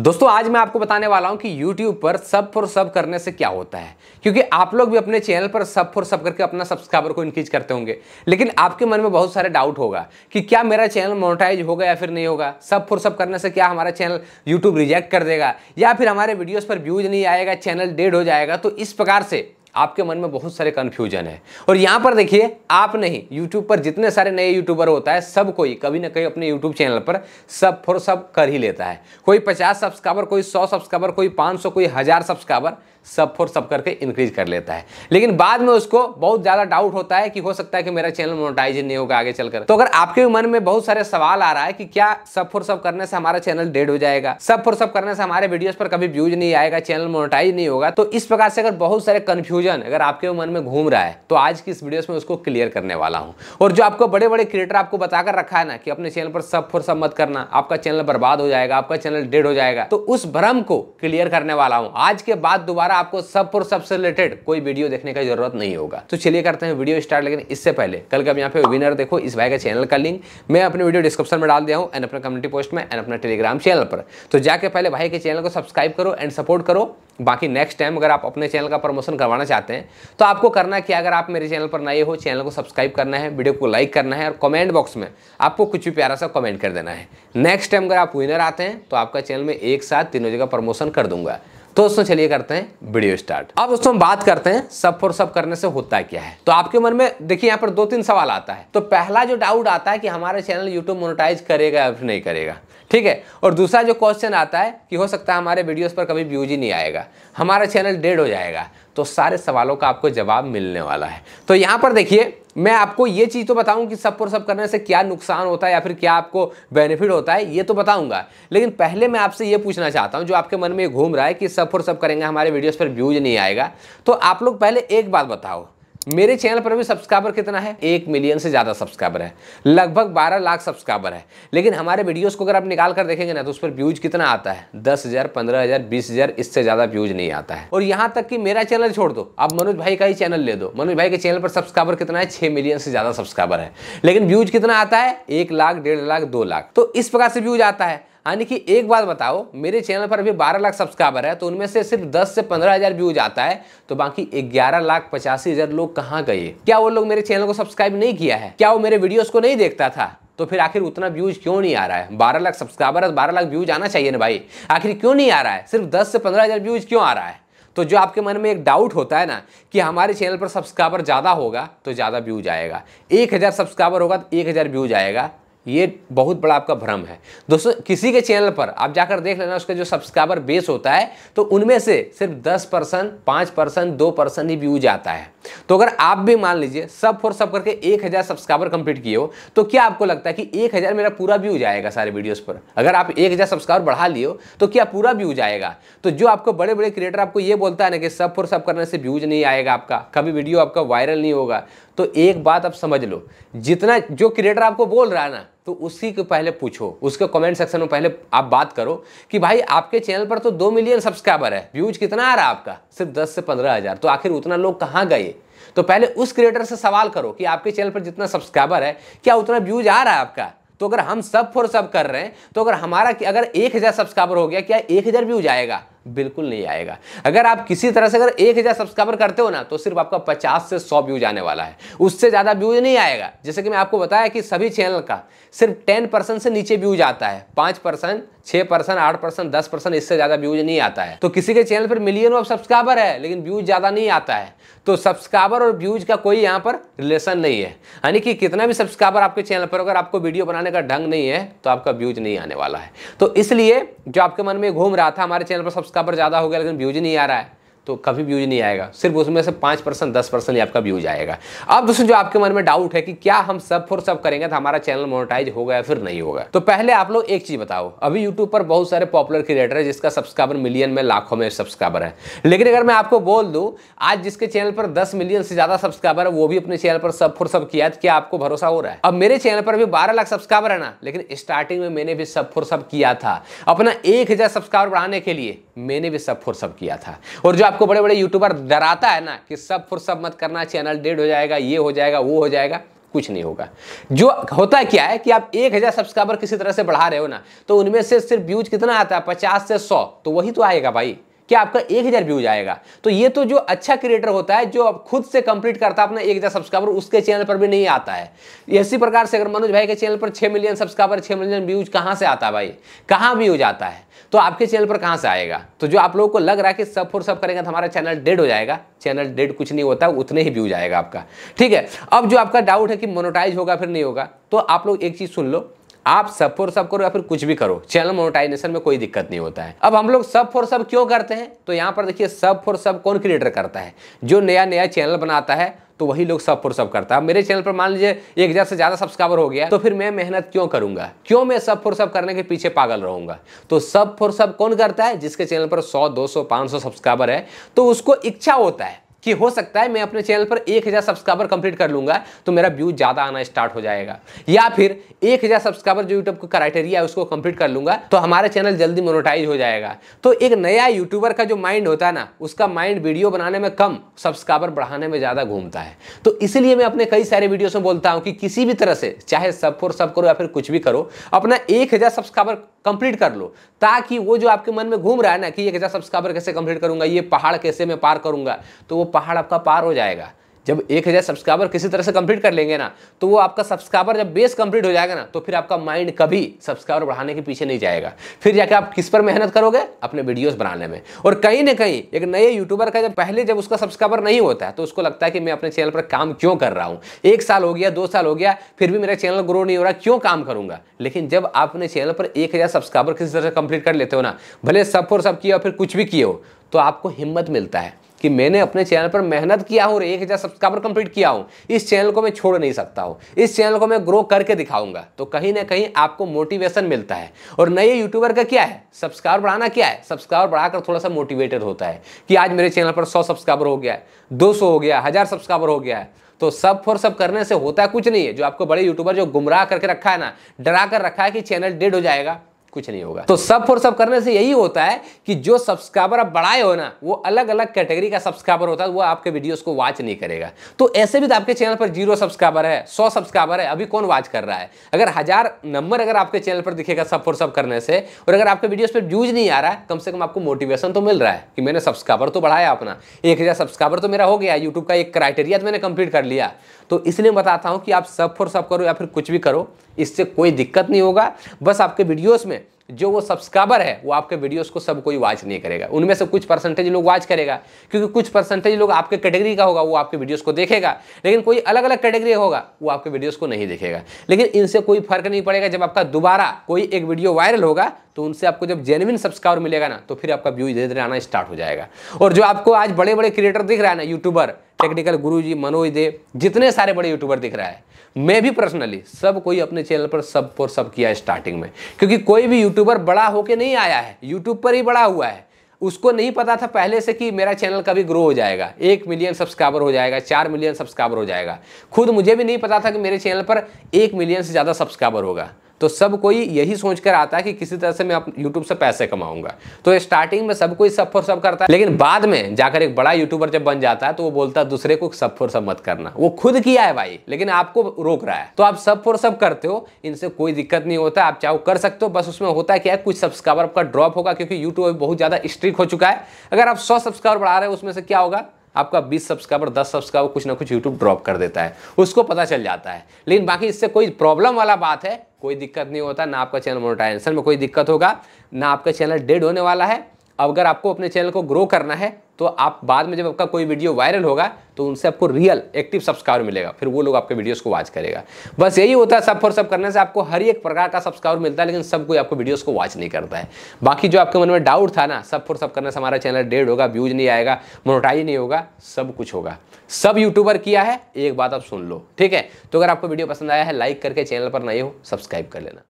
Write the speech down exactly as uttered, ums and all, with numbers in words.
दोस्तों आज मैं आपको बताने वाला हूं कि YouTube पर सब फॉर सब करने से क्या होता है, क्योंकि आप लोग भी अपने चैनल पर सब फॉर सब करके अपना सब्सक्राइबर को इंक्रीज करते होंगे, लेकिन आपके मन में बहुत सारे डाउट होगा कि क्या मेरा चैनल मोनेटाइज होगा या फिर नहीं होगा। सब फॉर सब करने से क्या हमारा चैनल YouTube रिजेक्ट कर देगा या फिर हमारे वीडियोज़ पर व्यूज नहीं आएगा, चैनल डेड हो जाएगा। तो इस प्रकार से आपके मन में बहुत सारे कन्फ्यूजन है। और यहाँ पर देखिए, आप नहीं, यूट्यूब पर जितने सारे नए यूट्यूबर होता है सब कोई कभी ना कभी अपने यूट्यूब चैनल पर सब फॉर सब कर ही लेता है। कोई पचास सब्सक्राइबर, कोई सौ सब्सक्राइबर, कोई पाँच सौ, कोई हज़ार सब्सक्राइबर सब फॉर सब करके इंक्रीज कर लेता है। लेकिन बाद में उसको बहुत ज़्यादा डाउट होता है कि हो सकता है कि मेरा चैनल मोनेटाइज नहीं होगा आगे चलकर। तो अगर आपके मन में बहुत सारे सवाल आ रहा है कि क्या सब फॉर सब करने से हमारा चैनल डेड हो जाएगा, सब फॉर सब करने से हमारे वीडियोज़ पर कभी व्यूज नहीं आएगा, चैनल मोनेटाइज नहीं होगा, तो इस प्रकार से अगर बहुत सारे कन्फ्यूज अगर आपके मन में घूम रहा है तो आज की इस वीडियो में उसको क्लियर करने वाला हूं। और जो आपको बड़े बड़े क्रिएटर आपको बताकर रखा है ना कि अपने चैनल पर सब फॉर सब मत करना, आपका चैनल बर्बाद हो जाएगा, आपका चैनल डेड हो जाएगा, तो उस भ्रम को क्लियर करने वाला हूं। आज के बाद दोबारा आपको सब फॉर सब से रिलेटेड कोई वीडियो देखने की जरूरत नहीं होगा। तो चलिए करते हैं वीडियो स्टार्ट। लेकिन इससे पहले कल का यहाँ पे वेबिनार देखो, इस भाई का चैनल का लिंक मैं अपने वीडियो डिस्क्रिप्शन में डाल दिया हूं एंड अपने कम्युनिटी पोस्ट में एंड अपने टेलीग्राम चैनल पर। तो जाके पहले भाई के चैनल को सब्सक्राइब करो एंड सपोर्ट करो। बाकी नेक्स्ट टाइम अगर आप अपने चैनल का प्रमोशन करवाना चाहते हैं तो आपको करना क्या, अगर आप मेरे चैनल पर नए हो, चैनल को सब्सक्राइब करना है, वीडियो को लाइक करना है और कमेंट बॉक्स में आपको कुछ भी प्यारा सा कमेंट कर देना है। नेक्स्ट टाइम अगर आप विनर आते हैं तो आपका चैनल में एक साथ तीनों जगह प्रमोशन कर दूंगा। तो दोस्तों चलिए करते हैं वीडियो स्टार्ट। अब दोस्तों हम बात करते हैं सब फॉर सब करने से होता क्या है। तो आपके मन में देखिए यहाँ पर दो तीन सवाल आता है। तो पहला जो डाउट आता है कि हमारा चैनल यूट्यूब मोनेटाइज करेगा या फिर नहीं करेगा, ठीक है। और दूसरा जो क्वेश्चन आता है कि हो सकता है हमारे वीडियोस पर कभी व्यूज ही नहीं आएगा, हमारा चैनल डेड हो जाएगा। तो सारे सवालों का आपको जवाब मिलने वाला है। तो यहाँ पर देखिए, मैं आपको ये चीज़ तो बताऊं कि सब फॉर सब करने से क्या नुकसान होता है या फिर क्या आपको बेनिफिट होता है, ये तो बताऊंगा। लेकिन पहले मैं आपसे ये पूछना चाहता हूं, जो आपके मन में घूम रहा है कि सब फॉर सब करेंगे, हमारे वीडियोस पर व्यूज नहीं आएगा, तो आप लोग पहले एक बात बताओ, मेरे चैनल पर भी सब्सक्राइबर कितना है? एक मिलियन से ज़्यादा सब्सक्राइबर है, लगभग बारह लाख सब्सक्राइबर है। लेकिन हमारे वीडियोस को अगर आप निकाल कर देखेंगे ना तो उस पर व्यूज कितना आता है? दस हज़ार, पंद्रह हज़ार, बीस हज़ार, इससे ज़्यादा व्यूज नहीं आता है। और यहाँ तक कि मेरा चैनल छोड़ दो, आप मनोज भाई का ही चैनल ले दो, मनोज भाई के चैनल पर सब्सक्राइबर कितना है? छः मिलियन से ज़्यादा सब्सक्राइबर है, लेकिन व्यूज कितना आता है? एक लाख, डेढ़ लाख, दो लाख। तो इस प्रकार से व्यूज आता है। यानी कि एक बात बताओ, मेरे चैनल पर अभी बारह लाख सब्सक्राइबर है तो उनमें से सिर्फ दस से पंद्रह हज़ार व्यूज आता है, तो बाकी ग्यारह लाख पचासी हज़ार लोग कहाँ गए? क्या वो लोग मेरे चैनल को सब्सक्राइब नहीं किया है? क्या वो मेरे वीडियोस को नहीं देखता था? तो फिर आखिर उतना व्यूज क्यों नहीं आ रहा है? बारह लाख सब्सक्राइबर है, बारह लाख व्यूज आना चाहिए ना भाई, आखिर क्यों नहीं आ रहा है? सिर्फ दस से पंद्रह हज़ार व्यूज क्यों आ रहा है? तो जो आपके मन में एक डाउट होता है ना कि हमारे चैनल पर सब्सक्राइबर ज़्यादा होगा तो ज़्यादा व्यूज आएगा, एक हज़ार सब्सक्राइबर होगा तो एक हज़ार व्यूज आएगा, ये बहुत बड़ा आपका भ्रम है। दोस्तों किसी के चैनल पर आप जाकर देख लेना, उसका जो सब्सक्राइबर बेस होता है तो उनमें से सिर्फ दस परसेंट, पाँच परसेंट, दो परसेंट ही व्यूज आता है। तो अगर आप भी मान लीजिए सब फॉर सब करके एक हज़ार सब्सक्राइबर कंप्लीट किए हो, तो क्या आपको लगता है कि एक हज़ार मेरा पूरा व्यूज आएगा सारे वीडियोस पर? अगर आप एक हज़ार सब्सक्राइबर बढ़ा लियो तो क्या पूरा व्यूज आएगा? तो जो आपको बड़े बड़े क्रिएटर आपको ये बोलता है ना कि सब फॉर सब करने से व्यूज नहीं आएगा, आपका कभी वीडियो आपका वायरल नहीं होगा, तो एक बात आप समझ लो, जितना जो क्रिएटर आपको बोल रहा है ना तो उसी को पहले पूछो, उसके कमेंट सेक्शन में पहले आप बात करो कि भाई आपके चैनल पर तो दो मिलियन सब्सक्राइबर है, व्यूज कितना आ रहा है आपका? सिर्फ दस से पंद्रह हज़ार, तो आखिर उतना लोग कहाँ गए? तो पहले उस क्रिएटर से सवाल करो कि आपके चैनल पर जितना सब्सक्राइबर है क्या उतना व्यूज आ रहा है आपका? तो अगर हम सब फॉर सब कर रहे हैं तो अगर हमारा अगर एक हज़ार सब्सक्राइबर हो गया, क्या एक हज़ार व्यूज आएगा? बिल्कुल नहीं आएगा। अगर आप किसी तरह से अगर एक हज़ार सब्सक्राइबर करते हो ना तो सिर्फ आपका पचास से सौ व्यूज आने वाला है, उससे ज़्यादा व्यूज नहीं आएगा। जैसे कि मैं आपको बताया कि सभी चैनल का सिर्फ दस परसेंट से नीचे व्यूज आता है, पाँच परसेंट, छह परसेंट, आठ परसेंट, दस परसेंट, इससे ज़्यादा व्यूज नहीं आता है। तो किसी के चैनल पर मिलियन ऑफ सब्सक्राइबर है लेकिन व्यूज ज़्यादा नहीं आता है। तो सब्सक्राइबर और व्यूज का कोई यहाँ पर रिलेशन नहीं है। यानी कि कितना भी सब्सक्राइबर आपके चैनल पर, अगर आपको वीडियो बनाने का ढंग नहीं है तो आपका व्यूज नहीं आने वाला है। तो इसलिए जो आपके मन में घूम रहा था हमारे चैनल पर सब्सक्राइबर ज़्यादा हो गया लेकिन व्यूज नहीं आ रहा है, तो कभी व्यूज नहीं आएगा, सिर्फ उसमें से पाँच परसेंट दस परसेंट ही आपका व्यूज आएगा। अब दोस्तों जो आपके मन में डाउट है कि क्या हम सब फॉर सब करेंगे तो हमारा चैनल मोनेटाइज होगा या फिर नहीं होगा, तो पहले आप लोग एक चीज़ बताओ, अभी यूट्यूब पर बहुत सारे पॉपुलर क्रिएटर है जिसका सब्सक्राइबर मिलियन में, लाखों में सब्सक्राइबर है। लेकिन अगर मैं आपको बोल दूँ आज जिसके चैनल पर दस मिलियन से ज़्यादा सब्सक्राइबर है वो भी अपने चैनल पर सब फॉर सब किया, क्या आपको भरोसा हो रहा है? अब मेरे चैनल पर भी बारह लाख सब्सक्राइबर है ना, लेकिन स्टार्टिंग में मैंने भी सब फॉर सब किया था, अपना एक हज़ार सब्सक्राइबर बढ़ाने के लिए मैंने भी सब फॉर सब किया था। और जो आपको बड़े बड़े यूट्यूबर डराता है ना कि सब फॉर सब मत करना, चैनल डेड हो जाएगा, ये हो जाएगा, वो हो जाएगा, कुछ नहीं होगा। जो होता क्या है कि आप एक हज़ार सब्सक्राइबर किसी तरह से बढ़ा रहे हो ना, तो उनमें से सिर्फ व्यूज कितना आता है, पचास से सौ, तो वही तो आएगा भाई, क्या आपका एक हज़ार व्यूज आएगा। तो ये तो जो अच्छा क्रिएटर होता है जो खुद से कंप्लीट करता है अपना एक हज़ार सब्सक्राइबर, उसके चैनल पर भी नहीं आता है। इसी प्रकार से अगर मनोज भाई के चैनल पर छः मिलियन सब्सक्राइबर, छः मिलियन व्यूज कहाँ से आता है भाई, कहाँ व्यूज आता है, तो आपके चैनल पर कहाँ से आएगा। तो जो आप लोगों को लग रहा है कि सब फोर सब करेंगे तो हमारा चैनल डेड हो जाएगा, चैनल डेड कुछ नहीं होता, उतने ही व्यूज आएगा आपका, ठीक है। अब जो आपका डाउट है कि मोनेटाइज होगा फिर नहीं होगा, तो आप लोग एक चीज़ सुन लो, आप सब फोर सब करो या फिर कुछ भी करो, चैनल मोनेटाइजेशन में कोई दिक्कत नहीं होता है। अब हम लोग सब फोर सब क्यों करते हैं, तो यहाँ पर देखिए सब फोर सब कौन क्रिएटर करता है, जो नया नया चैनल बनाता है तो वही लोग सब फोर सब करता है। मेरे चैनल पर मान लीजिए एक हज़ार से ज़्यादा सब्सक्राइबर हो गया, तो फिर मैं मेहनत क्यों करूंगा, क्यों मैं सब फोर सब करने के पीछे पागल रहूंगा। तो सब फोर सब कौन करता है, जिसके चैनल पर सौ दो सौ पाँच सौ सब्सक्राइबर है, तो उसको इच्छा होता है कि हो सकता है मैं अपने चैनल पर एक हज़ार सब्सक्राइबर कंप्लीट कर लूँगा तो मेरा व्यू ज़्यादा आना स्टार्ट हो जाएगा, या फिर एक हज़ार सब्सक्राइबर जो यूट्यूब का क्राइटेरिया है उसको कंप्लीट कर लूँगा तो हमारा चैनल जल्दी मोनेटाइज हो जाएगा। तो एक नया यूट्यूबर का जो माइंड होता है ना, उसका माइंड वीडियो बनाने में कम, सब्सक्राइबर बढ़ाने में ज़्यादा घूमता है। तो इसलिए मैं अपने कई सारे वीडियोज़ में बोलता हूँ कि किसी भी तरह से, चाहे सब फोर सब करो या फिर कुछ भी करो, अपना एक हज़ार सब्सक्राइबर कंप्लीट कर लो, ताकि वो जो आपके मन में घूम रहा है ना कि एक हज़ार सब्सक्राइबर कैसे कंप्लीट करूँगा, ये पहाड़ कैसे मैं पार करूँगा, तो वो पहाड़ आपका पार हो जाएगा। जब एक हज़ार सब्सक्राइबर किसी तरह से कंप्लीट कर लेंगे ना, तो वो आपका सब्सक्राइबर जब बेस कंप्लीट हो जाएगा ना, तो फिर आपका माइंड कभी सब्सक्राइबर बढ़ाने के पीछे नहीं जाएगा। फिर जाके आप किस पर मेहनत करोगे, अपने वीडियोस बनाने में। और कहीं ना कहीं एक नए यूट्यूबर का जब पहले जब उसका सब्सक्राइबर नहीं होता है, तो उसको लगता है कि मैं अपने चैनल पर काम क्यों कर रहा हूँ, एक साल हो गया, दो साल हो गया, फिर भी मेरा चैनल ग्रो नहीं हो रहा, क्यों काम करूँगा। लेकिन जब आप अपने चैनल पर एक हज़ार सब्सक्राइबर किसी तरह से कंप्लीट कर लेते हो ना, भले सब फोर सब किए हो फिर कुछ भी किए हो, तो आपको हिम्मत मिलता है कि मैंने अपने चैनल पर मेहनत किया हूँ और एक हज़ार सब्सक्राइबर कंप्लीट किया हूँ, इस चैनल को मैं छोड़ नहीं सकता हूँ, इस चैनल को मैं ग्रो करके दिखाऊंगा। तो कहीं ना कहीं आपको मोटिवेशन मिलता है। और नए यूट्यूबर का क्या है, सब्सक्राइबर बढ़ाना क्या है, सब्सक्राइबर बढ़ाकर थोड़ा सा मोटिवेटेड होता है कि आज मेरे चैनल पर सौ सब्सक्राइबर हो गया है, दो सौ हो गया, हज़ार सब्सक्राइबर हो गया है। तो सब फोर सब करने से होता कुछ नहीं है। जो आपको बड़े यूट्यूबर जो गुमराह करके रखा है ना, डरा कर रखा है कि चैनल डेड हो जाएगा, कुछ नहीं होगा। तो सब फोर सब करने से यही होता है कि जो सब्सक्राइबर आप बढ़ाए हो ना, वो अलग अलग कैटेगरी का सब्सक्राइबर होता है, वो आपके वीडियोस को वॉच नहीं करेगा। तो ऐसे भी तो आपके चैनल पर जीरो सब्सक्राइबर है, सौ सब्सक्राइबर है, अभी कौन वॉच कर रहा है। अगर हजार नंबर अगर आपके चैनल पर दिखेगा सब फोर सब करने से, और अगर आपके वीडियोज पर व्यूज नहीं आ रहा है, कम से कम आपको मोटिवेशन तो मिल रहा है कि मैंने सब्सक्राइबर तो बढ़ाया अपना, एक हज़ार सब्सक्राइबर तो मेरा हो गया, यूट्यूब का एक क्राइटेरिया तो मैंने कंप्लीट कर लिया। तो इसलिए बताता हूँ कि आप सब फोर सब करो या फिर कुछ भी करो, इससे कोई दिक्कत नहीं होगा। बस आपके वीडियोस में जो वो सब्सक्राइबर है, वो आपके वीडियोस को सब कोई वॉच नहीं करेगा, उनमें से कुछ परसेंटेज लोग वॉच करेगा, क्योंकि कुछ परसेंटेज लोग आपके कैटेगरी का होगा वो आपके वीडियोस को देखेगा, लेकिन कोई अलग अलग कैटेगरी होगा वो आपके वीडियोस को नहीं देखेगा। लेकिन इनसे कोई फर्क नहीं पड़ेगा, जब आपका दोबारा कोई एक वीडियो वायरल होगा तो उनसे आपको जब जेन्युइन सब्सक्राइबर मिलेगा ना, तो फिर आपका व्यूज धीरे धीरे आना स्टार्ट हो जाएगा। और जो आपको आज बड़े बड़े क्रिएटर दिख रहा है ना, यूट्यूबर, टेक्निकल गुरुजी, मनोज देव, जितने सारे बड़े यूट्यूबर दिख रहा है, मैं भी पर्सनली, सब कोई अपने चैनल पर सब फोर सब किया है स्टार्टिंग में, क्योंकि कोई भी यूट्यूबर बड़ा होके नहीं आया है, यूट्यूब पर ही बड़ा हुआ है। उसको नहीं पता था पहले से कि मेरा चैनल कभी ग्रो हो जाएगा, एक मिलियन सब्सक्राइबर हो जाएगा, चार मिलियन सब्सक्राइबर हो जाएगा। खुद मुझे भी नहीं पता था कि मेरे चैनल पर एक मिलियन से ज़्यादा सब्सक्राइबर होगा। तो सब कोई यही सोच कर आता है कि किसी तरह से मैं यूट्यूब से पैसे कमाऊंगा। तो स्टार्टिंग में सब कोई सब फोर सब करता है, लेकिन बाद में जाकर एक बड़ा यूट्यूबर जब बन जाता है तो वो बोलता है दूसरे को सब फोर सब मत करना। वो खुद किया है भाई, लेकिन आपको रोक रहा है। तो आप सब फोर सब करते हो, इनसे कोई दिक्कत नहीं होता, आप चाहो कर सकते हो। बस उसमें होता क्या है, कुछ सब्सक्राइबर आपका ड्रॉप होगा, क्योंकि यूट्यूब बहुत ज़्यादा स्ट्रिक्ट हो चुका है। अगर आप सौ सब्सक्राइबर बढ़ा रहे हो, उसमें से क्या होगा, आपका बीस सब्सक्राइबर, दस सब्सक्राइबर कुछ ना कुछ यूट्यूब ड्रॉप कर देता है, उसको पता चल जाता है। लेकिन बाकी इससे कोई प्रॉब्लम वाला बात है, कोई दिक्कत नहीं होता, ना आपका चैनल मोनेटाइजेशन में कोई दिक्कत होगा, ना आपका चैनल डेड होने वाला है। अब अगर आपको अपने चैनल को ग्रो करना है, तो आप बाद में जब आपका कोई वीडियो वायरल होगा तो उनसे आपको रियल एक्टिव सब्सक्राइबर मिलेगा, फिर वो लोग आपके वीडियोस को वॉच करेगा। बस यही होता है, सब फोर सब करने से आपको हर एक प्रकार का सब्सक्राइबर मिलता है, लेकिन सब कोई आपको वीडियोस को वॉच नहीं करता है। बाकी जो आपके मन में डाउट था ना, सब फोर सब करने से हमारा चैनल डेड होगा, व्यूज नहीं आएगा, मोनेटाइज नहीं होगा, सब कुछ होगा, सब यूट्यूबर किया है, एक बात आप सुन लो, ठीक है। तो अगर आपको वीडियो पसंद आया है, लाइक करके, चैनल पर नए हो सब्सक्राइब कर लेना।